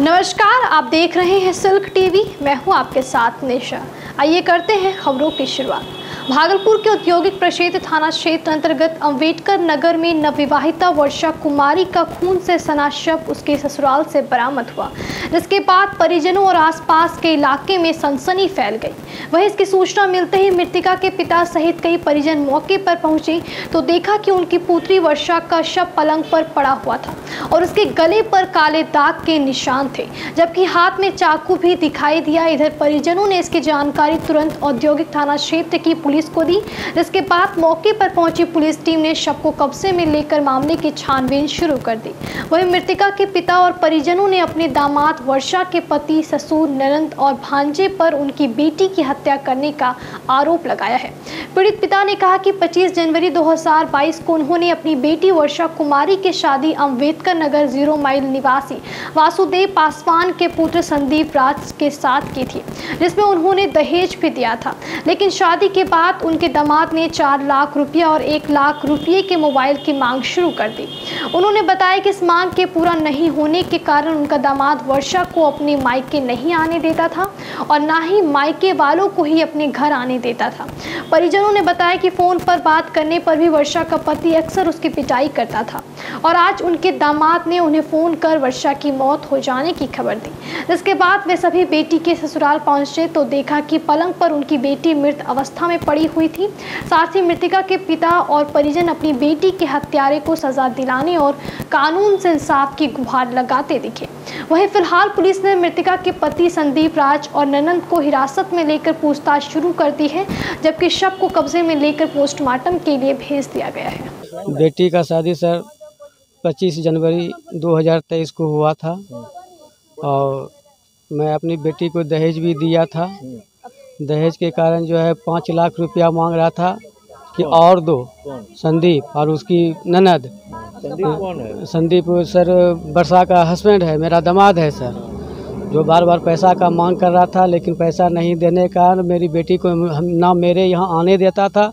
नमस्कार, आप देख रहे हैं सिल्क टीवी। मैं हूं आपके साथ निशा। आइए करते हैं खबरों की शुरुआत। भागलपुर के औद्योगिक प्रक्षेत्र थाना क्षेत्र अंतर्गत अम्बेडकर नगर में नवविवाहिता वर्षा कुमारी का खून से सना शव उसके ससुराल से बरामद हुआ, जिसके बाद परिजनों और आसपास के इलाके में सनसनी फैल गई। वहीं इसकी सूचना मिलते ही मृतका के पिता सहित कई परिजन मौके पर पहुंचे तो देखा कि उनकी पुत्री वर्षा का शव पलंग पर पड़ा हुआ था और उसके गले पर काले दाग के निशान थे, जबकि हाथ में चाकू भी दिखाई दिया। इधर परिजनों ने इसकी जानकारी तुरंत औद्योगिक थाना क्षेत्र की पुलिस को दी, जिसके बाद मौके पर पहुंची पुलिस टीम ने शव को कब्जे में लेकर मामले की छानबीन शुरू कर दी। वहीं मृतका के पिता और परिजनों ने अपने दामाद वर्षा के पति, ससुर, ननंद और भांजे पर उनकी बेटी की हत्या करने का आरोप लगाया है। पीड़ित पिता ने कहा कि 25 जनवरी 2022 को उन्होंने अपनी बेटी वर्षा कुमारी की शादी अम्बेडकर नगर 0 माइल निवासी वासुदेव पासवान के पुत्र संदीप राज के साथ की थी, जिसमें उन्होंने दहेज भी दिया था। लेकिन शादी के बाद उनके दामाद ने 4 लाख रुपया और 1 लाख रुपये के मोबाइल की मांग शुरू कर दी। उन्होंने बताया कि इस मांग के पूरा नहीं होने के कारण उनका दामाद वर्षा को अपने मायके नहीं आने देता था और ना ही मायके वालों को ही अपने घर आने देता था। परिजनों ने बताया कि फ़ोन पर बात करने पर भी वर्षा का पति अक्सर उसकी पिटाई करता था और आज उनके दामाद ने उन्हें फ़ोन कर वर्षा की मौत हो जाने की खबर दी। जिसके बाद वे सभी बेटी के ससुराल पहुंचे तो देखा कि पलंग पर उनकी बेटी मृत अवस्था में पड़ी हुई थी। साथ ही मृतका के पिता और परिजन अपनी बेटी के हत्यारे को सजा दिलाने और कानून से इंसाफ की गुहार लगाते दिखे। वहीं फिलहाल पुलिस ने मृतका के पति संदीप राज और ननंद को हिरासत में लेकर पूछताछ शुरू कर दी है, जबकि शव को कब्जे में लेकर पोस्टमार्टम के लिए भेज दिया गया है। बेटी का शादी सर 25 जनवरी 2023 को हुआ था और मैं अपनी बेटी को दहेज भी दिया था। दहेज के कारण जो है 5 लाख रुपया मांग रहा था कि और दो। संदीप और उसकी ननद। संदीप कौन है? संदीप सर वर्षा का हस्बैंड है, मेरा दामाद है सर, जो बार बार पैसा का मांग कर रहा था। लेकिन पैसा नहीं देने का मेरी बेटी को ना मेरे यहाँ आने देता था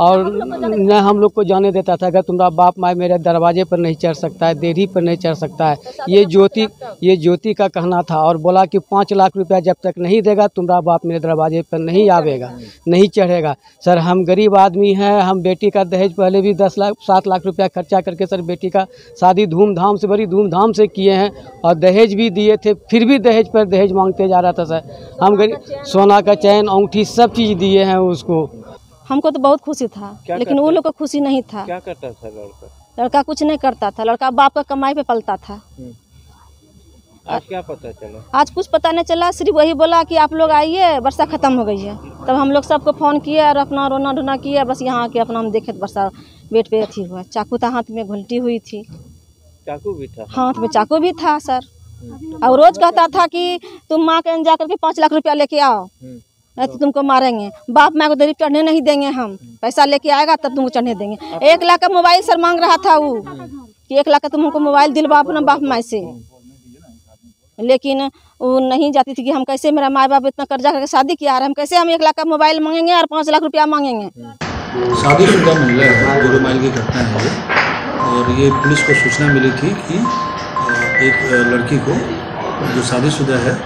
और न हम लोग को जाने देता था। अगर तुम्हारा बाप माए मेरे दरवाजे पर नहीं चढ़ सकता है, देरी पर नहीं चढ़ सकता है, ये ज्योति का कहना था। और बोला कि 5 लाख रुपया जब तक नहीं देगा तुम्हारा बाप मेरे दरवाजे पर नहीं आवेगा, नहीं चढ़ेगा। सर हम गरीब आदमी हैं, हम बेटी का दहेज पहले भी 7 लाख रुपया खर्चा करके सर बेटी का शादी धूमधाम से, बड़ी धूमधाम से किए हैं और दहेज भी दिए थे, फिर भी दहेज पर दहेज मांगते जा रहा था सर। हम गरीब, सोना का चैन, अंगूठी, सब चीज़ दिए हैं उसको। हमको तो बहुत खुशी था, लेकिन वो लोग को खुशी नहीं था। क्या करता था लड़का? लड़का कुछ नहीं करता था, लड़का बाप का कमाई पे पलता था। आज क्या पता चला? आज कुछ पता नहीं चला, सिर्फ वही बोला कि आप लोग आइए, वर्षा खत्म हो गई है। तब हम लोग सबको फ़ोन किए और अपना रोना ढोना किया। बस यहाँ आके अपना हम देखे वर्षा बेड पे अथी हुआ, चाकू था, हाथ में घुलटी हुई थी। चाकू भी था? हाथ में चाकू भी था सर। और रोज कहता था कि तुम माँ के जा करके 5 लाख रुपया लेके आओ, तो तुमको मारेंगे। बाप माँ को गरीब चढ़ने नहीं देंगे, हम पैसा लेके आएगा तब तुमको चढ़ने देंगे। 1 लाख का मोबाइल सर मांग रहा था वो कि 1 लाख का तुम हमको मोबाइल दिलवाओ अपना बाप माँ से। लेकिन वो नहीं जाती थी कि हम कैसे, मेरा माँ बाप इतना कर्जा करके शादी किया रहा है, हम कैसे हम 1 लाख का मोबाइल मांगेंगे और 5 लाख रुपया मांगेंगे। शादीशुदा महिला है, 0 माइल की घटना है। और ये पुलिस को सूचना मिली थी कि एक लड़की को जो शादीशुदा है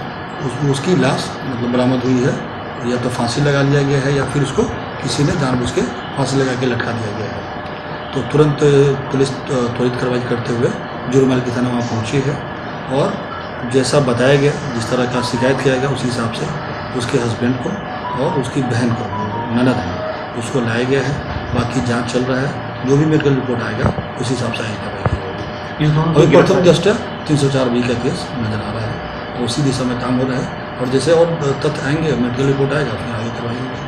उसकी लाश मतलब बरामद हुई है। या तो फांसी लगा लिया गया है या फिर उसको किसी ने जानबूझ के फांसी लगा के लटका दिया गया है। तो तुरंत पुलिस त्वरित कार्रवाई करते हुए 0 माइल की थाना वहाँ पहुँची है और जैसा बताया गया, जिस तरह का शिकायत किया गया, उसी हिसाब से उसके हस्बैंड को और उसकी बहन को, ननद है, उसको लाया गया है। बाकी जाँच चल रहा है, जो भी मेडिकल रिपोर्ट आएगा उसी हिसाब से आगे कार्रवाई की जाएगी। अभी प्रथम दृष्टया 304B का केस नजर आ रहा है, उसी दिशा में काम हो रहा है और जैसे और तथ्य आएंगे मेडिकल रिपोर्ट आएगा आगे करवाएंगे।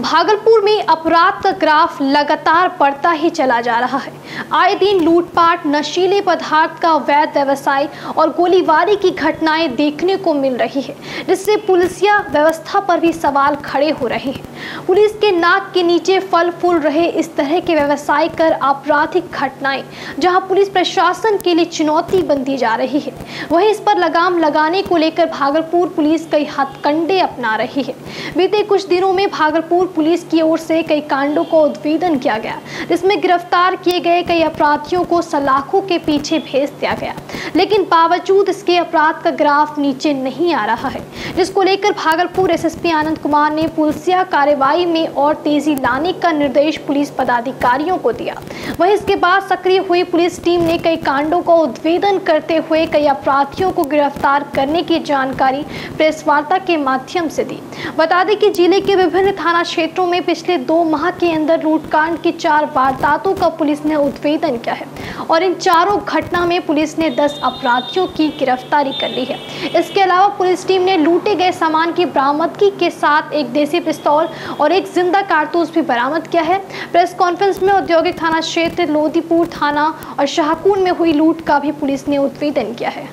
भागलपुर में अपराध का ग्राफ लगातार बढ़ता ही चला जा रहा है। आए दिन लूटपाट, नशीले पदार्थ का अवैध व्यवसाय और गोलीबारी की घटनाएं देखने को मिल रही है, जिससे पुलिसिया व्यवस्था पर भी सवाल खड़े हो रहे हैं। पुलिस के नाक के नीचे फल फूल रहे इस तरह के व्यवसाय कर आपराधिक घटनाएं जहां पुलिस प्रशासन के लिए चुनौती बनती जा रही है, वहीं इस पर लगाम लगाने को लेकर भागलपुर पुलिस कई हथकंडे अपना रही है। बीते कुछ दिनों में भागलपुर पुलिस की ओर से कई कांडों को उद्भेदन किया गया, जिसमें गिरफ्तार किए गए कई अपराधियों को सलाखों के पीछे भेज दिया गया, लेकिन बावजूद इसके अपराध का ग्राफ नीचे नहीं आ रहा है, जिसको लेकर भागलपुर एसएसपी आनंद कुमार ने पुलिसिया कार्रवाई में और तेजी लाने का निर्देश पुलिस पदाधिकारियों को दिया। वहीं इसके बाद सक्रिय हुई पुलिस टीम ने कई कांडों का उद्भेदन करते हुए कई अपराधियों को गिरफ्तार करने की जानकारी प्रेस वार्ता के माध्यम से दी। बता दें कि जिले के विभिन्न थाना क्षेत्रों में पिछले 2 माह के अंदर लूटकांड की 4 वारदातों का पुलिस ने उद्भेदन किया है और इन चारों घटना में पुलिस ने 10 अपराधियों की गिरफ्तारी कर ली है। इसके अलावा पुलिस टीम ने लूटे गए सामान की बरामदगी के साथ एक देसी पिस्तौल और एक जिंदा कारतूस भी बरामद किया है। प्रेस कॉन्फ्रेंस में औद्योगिक थाना क्षेत्र, लोधीपुर थाना और शाहकुंड में हुई लूट का भी पुलिस ने उद्भेदन किया है।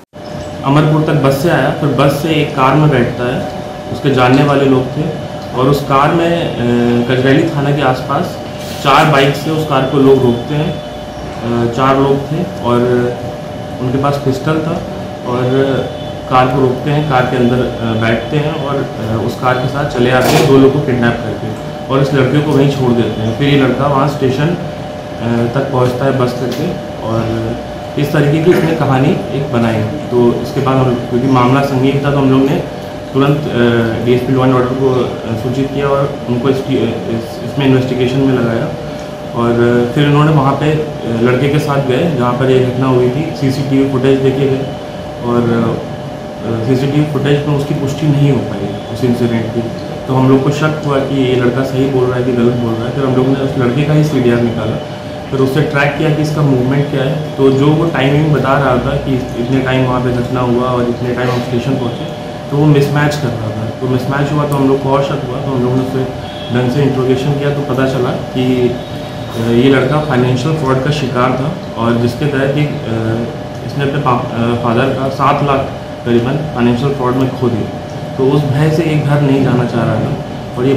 अमरपुर तक बस से आया, फिर बस से एक कार में बैठता है, उसके जानने वाले लोग थे और उस कार में कजरैली थाना के आसपास 4 बाइक से उस कार को लोग रोकते हैं। 4 लोग थे और उनके पास पिस्टल था और कार को रोकते हैं, कार के अंदर बैठते हैं और उस कार के साथ चले आते हैं, 2 लोग को किडनैप करके और इस लड़के को वहीं छोड़ देते हैं। फिर ये लड़का वहाँ स्टेशन तक पहुँचता है बस करके और इस तरीके की उसने कहानी एक बनाई। तो इसके बाद हम, क्योंकि मामला संगीन था, तो हम लोग ने तुरंत DSP लॉ एंड ऑर्डर को सूचित किया और उनको इसमें इन्वेस्टिगेशन में लगाया और फिर उन्होंने वहाँ पे लड़के के साथ गए जहाँ पर यह घटना हुई थी। CCTV फुटेज देखे गए और CCTV फुटेज में उसकी पुष्टि नहीं हो पाई उस इंसिडेंट की। तो हम लोग को शक हुआ कि ये लड़का सही बोल रहा है कि गलत बोल रहा है। फिर हम लोग ने उस लड़के का ही CDR निकाला, फिर उससे ट्रैक किया कि इसका मूवमेंट क्या है। तो जो वो टाइमिंग बता रहा था कि इतने टाइम वहाँ पे घटना हुआ और इतने टाइम हम स्टेशन पहुँचे, तो वो मिसमैच कर रहा था। तो मिसमैच हुआ तो हम लोग को और शक हुआ, तो हम लोग ने उससे ढंग से इंट्रोगेशन किया तो पता चला कि ये लड़का फाइनेंशियल फ्रॉड का शिकार था और जिसके तहत इसने अपने फादर का 7 लाख करीबन फाइनेंशियल फ्रॉड में खो दिया। तो उस भय से ये घर नहीं जाना चाह रहा था और ये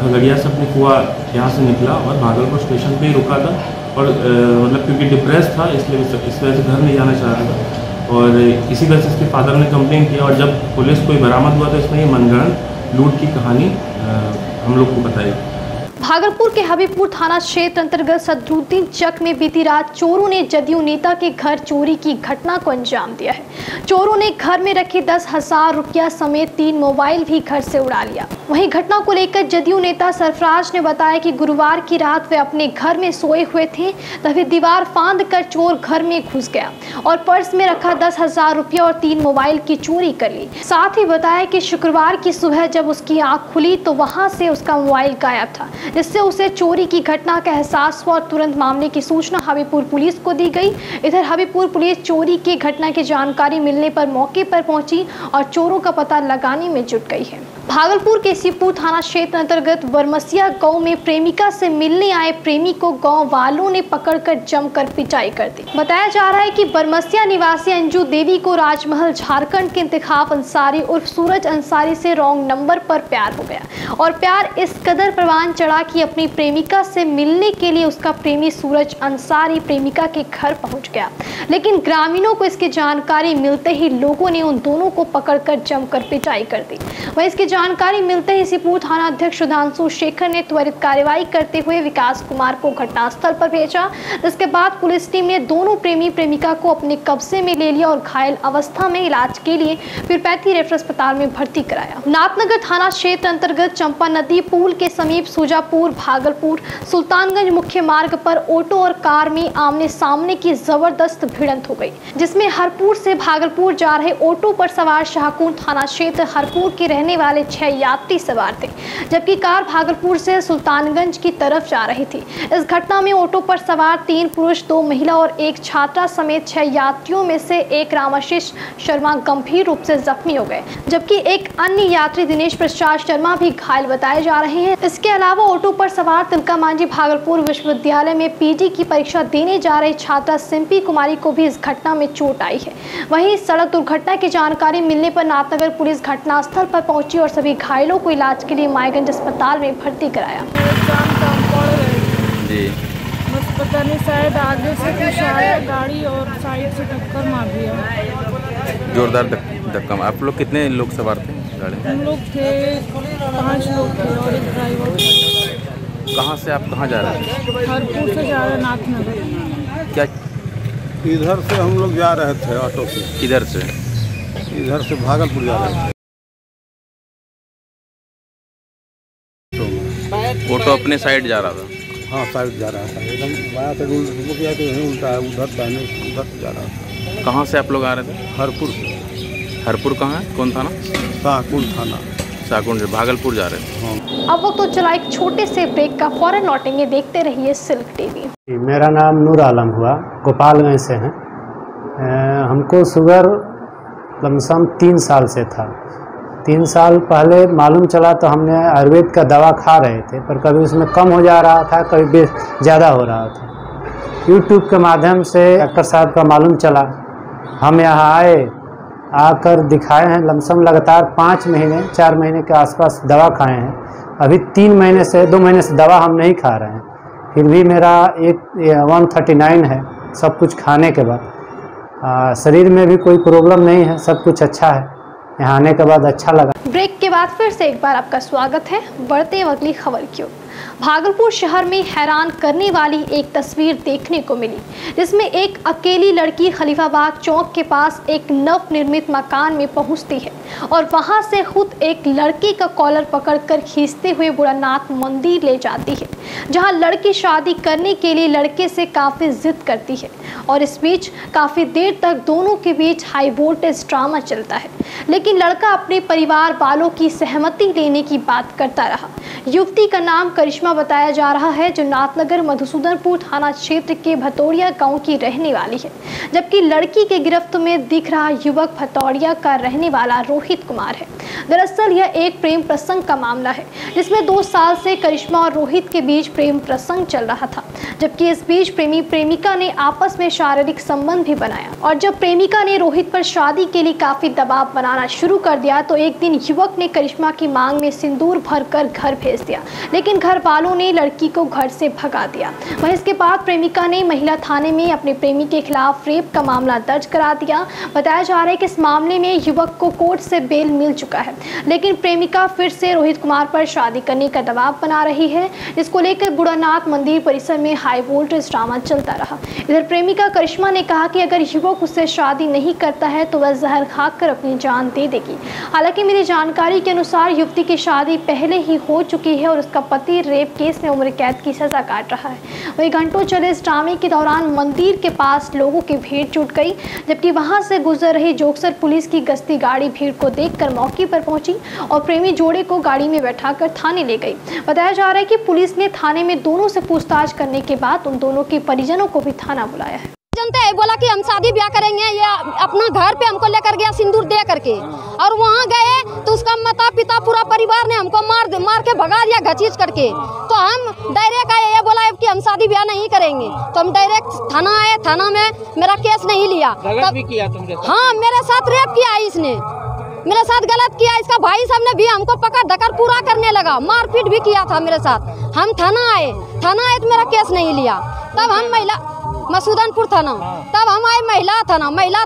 खगड़िया से अपने कुआ यहाँ से निकला और भागलपुर स्टेशन पे ही रुका था और मतलब क्योंकि डिप्रेस था इसलिए इस वजह से घर नहीं जाना चाह रहा था और इसी वजह से इसके फादर ने कंप्लेन किया और जब पुलिस को बरामद हुआ तो इसमें ये मनगढ़ंत लूट की कहानी हम लोग को बताई। भागलपुर के हबीबपुर थाना क्षेत्र अंतर्गत सदरुद्दीन चक में बीती रात चोरों ने जदयू नेता के घर चोरी की घटना को अंजाम दिया है। चोरों ने घर में रखे 10,000 रुपया समेत 3 मोबाइल भी घर से उड़ा लिया। वहीं घटना को लेकर जदयू नेता सरफराज ने बताया कि गुरुवार की रात वे अपने घर में सोए हुए थे, तभी दीवार फांद कर चोर घर में घुस गया और पर्स में रखा 10,000 रुपया और 3 मोबाइल की चोरी कर ली। साथ ही बताया कि शुक्रवार की सुबह जब उसकी आँख खुली तो वहाँ से उसका मोबाइल गायब था, जिससे उसे चोरी की घटना का एहसास हुआ और तुरंत मामले की सूचना हबीबपुर पुलिस को दी गई। इधर हबीबपुर पुलिस चोरी की घटना की जानकारी मिलने पर मौके पर पहुंची और चोरों का पता लगाने में जुट गई है। भागलपुर के शिवपुर थाना क्षेत्र अंतर्गत बरमसिया गांव में प्रेमिका से मिलने आए प्रेमी को गांव वालों ने पकड़कर जमकर पिटाई कर दी। बताया जा रहा है कि बरमसिया निवासी अंजू देवी को राजमहल झारखंड के इंतखाब अंसारी उर्फ सूरज अंसारी से रॉन्ग नंबर पर प्यार हो गया और प्यार इस कदर परवान चढ़ा कि अपनी प्रेमिका से मिलने के लिए उसका प्रेमी सूरज अंसारी प्रेमिका के घर पहुँच गया, लेकिन ग्रामीणों को इसकी जानकारी मिलते ही लोगों ने उन दोनों को पकड़कर जमकर पिटाई कर दी। वह इसकी जानकारी मिलते ही शिवपुर थाना अध्यक्ष सुधांशु शेखर ने त्वरित कार्रवाई करते हुए विकास कुमार को घटनास्थल पर भेजा, जिसके बाद पुलिस टीम ने दोनों प्रेमी प्रेमिका को अपने कब्जे में ले लिया और घायल अवस्था में इलाज के लिए पीरपैती रेफरल अस्पताल में भर्ती कराया। नाथनगर थाना क्षेत्र अंतर्गत चंपा नदी पुल के समीप सुजापुर भागलपुर सुल्तानगंज मुख्य मार्ग पर ऑटो और कार में आमने सामने की जबरदस्त भिड़ंत हो गई, जिसमें हरपुर से भागलपुर जा रहे ऑटो पर सवार शाहकुंड थाना क्षेत्र हरपुर के रहने वाले 6 यात्री सवार थे, जबकि कार भागलपुर से सुल्तानगंज की तरफ जा रही थी। इस घटना में ऑटो पर सवार 3 पुरुष 2 महिला और 1 छात्रा समेत 6 यात्रियों में से एक रामाशीष शर्मा गंभीर रूप से जख्मी हो गए, जबकि एक अन्य यात्री दिनेश प्रशांत शर्मा भी घायल बताए जा रहे हैं। इसके अलावा ऑटो पर सवार तिलका मांझी भागलपुर विश्वविद्यालय में PG की परीक्षा देने जा रही छात्रा सिंपी कुमारी को भी इस घटना में चोट आई है। वहीं सड़क दुर्घटना की जानकारी मिलने पर नाथनगर पुलिस घटनास्थल पर पहुंची और सभी घायलों को इलाज के लिए मायगंज अस्पताल में भर्ती कराया। जी। बस पता नहीं शायद आगे से कुछ आया गाड़ी और साइड से टक्कर मार दिया, जोरदार धक्का। आप लोग कितने लोग सवार थे? गाड़ी? हम लोग थे 5 लोग थे और एक ड्राइवर। कहाँ से आप कहाँ जा रहे हैं? हरपुर से जा रहे हैं नाथनगर। क्या इधर से हम लोग जा रहे थे ऑटो से? इधर से भागलपुर जा रहे थे। ऑटो अपने साइड जा रहा था? हाँ, साइड जा रहा था एकदम। बाया से रुक गया तो यहीं उल्टा है, उधर जा रहा था। कहाँ से आप लोग आ रहे थे? हरपुर से। हरपुर कहाँ है, कौन थाना? शाहकुंड थाना। शाहकुंड से भागलपुर जा रहे हैं। अब वक्त तो चला एक छोटे से ब्रेक का, फौरन लौटेंगे, देखते रहिए सिल्क टीवी। मेरा नाम नूर आलम हुआ, गोपालगंज से हैं। हमको शुगर लमसम 3 साल से था। 3 साल पहले मालूम चला तो हमने आयुर्वेद का दवा खा रहे थे, पर कभी उसमें कम हो जा रहा था, कभी ज़्यादा हो रहा था। यूट्यूब के माध्यम से डॉक्टर साहब का मालूम चला। हम यहाँ आए, आकर दिखाए हैं। लमसम लगातार 5 महीने 4 महीने के आसपास दवा खाए हैं। अभी 3 महीने से 2 महीने से दवा हम नहीं खा रहे हैं, फिर भी मेरा 139 है। सब कुछ खाने के बाद शरीर में भी कोई प्रॉब्लम नहीं है, सब कुछ अच्छा है। यहाँ आने के बाद अच्छा लगा। ब्रेक के बाद फिर से एक बार आपका स्वागत है। बढ़ते अगली खबर की ओर। भागलपुर शहर में हैरान करने वाली एक तस्वीर देखने को मिली, जिसमें एक अकेली लड़की खलीफाबाग चौक के पास एक नवनिर्मित मकान में पहुंचती है और वहां से खुद एक लड़के का कॉलर पकड़कर खींचते हुए बुढ़नाथ मंदिर ले जाती है, जहां लड़की शादी करने के लिए लड़के से काफ़ी जिद करती है। और इस बीच काफ़ी देर तक दोनों के बीच हाई वोल्टेज ड्रामा चलता है, लेकिन लड़का अपने परिवार वालों की सहमति लेने की बात करता रहा। युवती का नाम करिश्मा बताया जा रहा है, जो नाथनगर मधुसूदनपुर थाना क्षेत्र के भटौड़िया गांव की रहने वाली है, जबकि लड़की के गिरफ्त में दिख रहा युवक भटौड़िया का रहने वाला रोहित कुमार है। दरअसल यह एक प्रेम प्रसंग का मामला है, जिसमें 2 साल से करिश्मा और रोहित के बीच प्रेम प्रसंग चल रहा था, जबकि इस बीच प्रेमी प्रेमिका ने आपस में शारीरिक संबंध भी बनाया। और जब प्रेमिका ने रोहित पर शादी के लिए काफी दबाव बनाना शुरू कर दिया, तो एक दिन युवक ने करिश्मा की मांग में सिंदूर भरकर घर भेज दिया, लेकिन घर वालों ने लड़की को घर से भगा दिया। वहीं इसके बाद प्रेमिका ने महिला थाने में अपने प्रेमी के खिलाफ रेप का मामला दर्ज करा दिया। बताया जा रहा है कि इस मामले में युवक को कोर्ट से बेल मिल चुका है, लेकिन प्रेमिका फिर से रोहित कुमार पर शादी करने का दबाव बना रही है, जिसको लेकर बुढ़नाथ मंदिर परिसर में हाई वोल्टेज ड्रामा चलता रहा। इधर प्रेमिका करिश्मा ने कहा कि अगर युवक उससे शादी नहीं करता है तो वह जहर खाकर अपनी जान दे देगी। हालांकि मेरी जानकारी के अनुसार युवती की शादी पहले ही हो चुकी है और उसका पति रेप केस में उम्र कैद की सजा काट रहा है। वहीं घंटों चले इस ड्रामे के दौरान मंदिर के पास लोगों की भीड़ जुट गई, जबकि वहां से गुजर रही जोक्सर पुलिस की गश्ती गाड़ी भीड़ को देखकर मौके पर पहुंची और प्रेमी जोड़े को गाड़ी में बैठाकर थाने ले गई। बताया जा रहा है कि पुलिस ने थाने में दोनों से पूछताछ करने के बाद उन दोनों के परिजनों को भी थाना बुलाया है। जनता है बोला कि हम शादी ब्याह करेंगे, या अपना घर पे हमको लेकर गया सिंदूर दे करके, और वहाँ गए तो उसका माता पिता पूरा परिवार ने हमको मार के भगा दिया घसीट करके। तो हम डायरेक्ट आए, ये बोला कि हम शादी ब्याह नहीं करेंगे, तो हम डायरेक्ट थाना आए। थाना में मेरा केस नहीं लिया। तब किया तुमने? हाँ, मेरे साथ रेप किया इसने, मेरे साथ गलत किया। इसका भाई साहब ने भी हमको पकड़ धकर पूरा करने लगा, मारपीट भी किया था मेरे साथ। हम थाना आए तो मेरा केस नहीं लिया। तब हम महिला मसूदनपुर थाना, तब हम आए महिला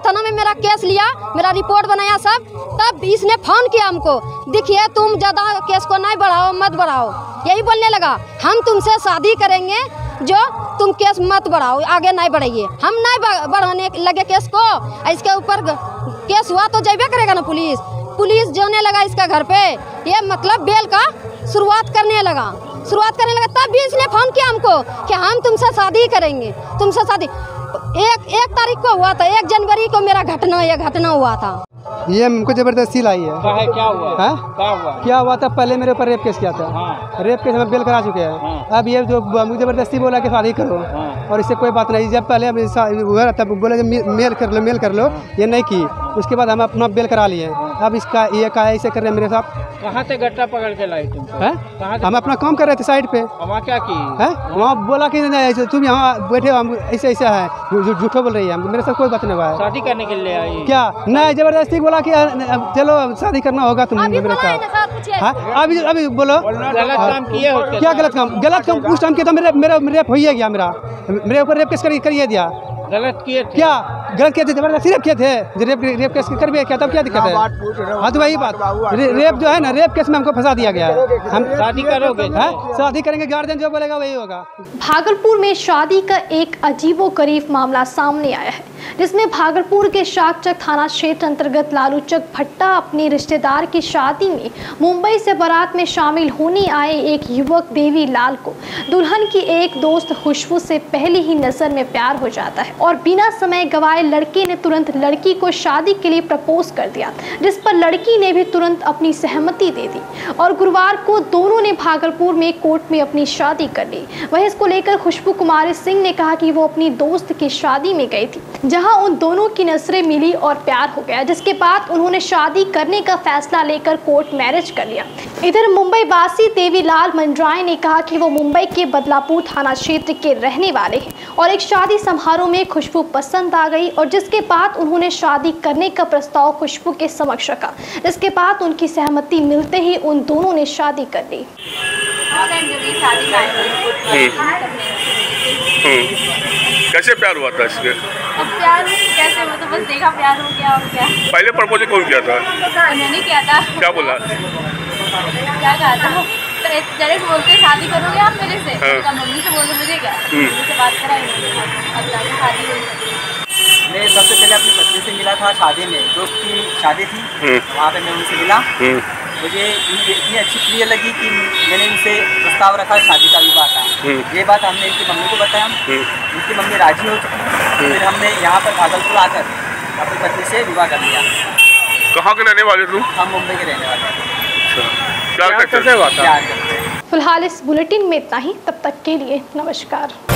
थाना में मेरा केस लिया, मेरा रिपोर्ट बनाया सब। तब इसने फोन किया हमको, देखिए तुम ज़्यादा केस को नहीं बढ़ाओ, मत बढ़ाओ। यही बोलने लगा, हम तुमसे शादी करेंगे, जो तुम केस मत बढ़ाओ, आगे नहीं बढ़ाइए। हम नहीं बढ़ाने लगे केस को। इसके ऊपर केस हुआ तो जाइबे करेगा ना पुलिस। पुलिस जाने लगा इसका घर पे, ये मतलब बेल का शुरुआत करने लगा। तब भी इसने फोन किया हमको कि हम तुमसे शादी करेंगे, तुमसे शादी। 1 तारीख को हुआ था, 1 जनवरी को मेरा घटना हुआ था। ये हमको जबरदस्ती लाई है। क्या हुआ था? पहले मेरे ऊपर रेप केस किया था। हाँ। रेप केस में बेल करा चुके हैं। हाँ। अब ये जो मुझे जबरदस्ती बोला कि शादी करो। हाँ। और इससे कोई बात नहीं। जब पहले हुआ तब बोला मेल कर लो, ये नहीं की। उसके बाद हम अपना बेल करा लिए। अब इसका ये कहा इसे कर रहे हैं मेरे साथ। कहाँ से गट्टा पकड़ के लाई तुम? है हम अपना काम कर रहे थे साइड पे। वहाँ क्या की है? वहाँ बोला कि नहीं तुम यहाँ बैठे हो, हम ऐसे ऐसे है, झूठो बोल रही है। मेरे साथ कोई बात नहीं हुआ है। शादी करने के लिए आई क्या? नहीं, जबरदस्ती बोला कि चलो शादी करना होगा तुम मेरे साथ। अभी बोलो क्या गलत काम उस टाइम किया था। मेरे ऊपर रेप किस करिए दिया? गलत किए क्या? गलत किए थे, जबरदस्ती रेप किए थे, रेप केस कर भी किया तब क्या दिक्कत है। हाँ तो वही बात, रेप जो है ना, रेप केस में हमको फंसा दिया गया है। हम शादी करोगे, शादी करेंगे, गार्जियन जो बोलेगा वही होगा। भागलपुर में शादी का एक अजीबोगरीब मामला सामने आया है, जिसमें भागलपुर के शाकचक थाना क्षेत्र अंतर्गत लालूचक भट्टा अपने रिश्तेदार की शादी में मुंबई से बारात में शामिल होने आए एक युवक देवी लाल को दुल्हन की एक दोस्त खुशबू से पहले ही नजर में प्यार हो जाता है और बिना समय गवाए लड़के ने तुरंत लड़की को शादी के लिए प्रपोज कर दिया, जिस पर लड़की ने भी तुरंत अपनी सहमति दे दी और गुरुवार को दोनों ने भागलपुर में कोर्ट में अपनी शादी कर ली। वहीं इसको लेकर खुशबू कुमारी सिंह ने कहा कि वो अपनी दोस्त की शादी में गई थी, जहां उन दोनों की नजरें मिली और प्यार हो गया, जिसके बाद उन्होंने शादी करने का फैसला लेकर कोर्ट मैरिज कर लिया। इधर मुंबई वासी देवीलाल मंडराय ने कहा कि वो मुंबई के बदलापुर थाना क्षेत्र के रहने वाले हैं और एक शादी समारोह में खुशबू पसंद आ गई और जिसके बाद उन्होंने शादी करने का प्रस्ताव खुशबू के समक्ष रखा, जिसके बाद उनकी सहमति मिलते ही उन दोनों ने शादी कर ली। कैसे प्यार हुआ था इसके? अब प्यार कैसे, मतलब बस देखा प्यार हो गया और क्या। पहले प्रपोज कौन किया था? मैंने किया था। क्या बोला? क्या कहा था? डायरेक्ट बोलते शादी करोगे आप मेरे से? हाँ। मम्मी से बोलो मुझे, क्या मम्मी से बात कराई? अब जाके शादी हो गई। मैं सबसे पहले अपनी पत्नी से मिला था शादी में, दोस्त की शादी थी वहाँ पर मैं उनसे मिला। मुझे इतनी अच्छी प्रिय लगी कि मैंने इनसे प्रस्ताव रखा शादी का विवाह का। ये बात हमने इनकी मम्मी को बताया, इनकी मम्मी राजी हो चुकी, फिर हमने यहाँ पर भागलपुर आकर अपनी पत्नी से विवाह कर लिया। कहाँ के रहने वाले? हम मुंबई के रहने वाले। फिलहाल इस बुलेटिन में इतना ही, तब तक के लिए नमस्कार।